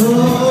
So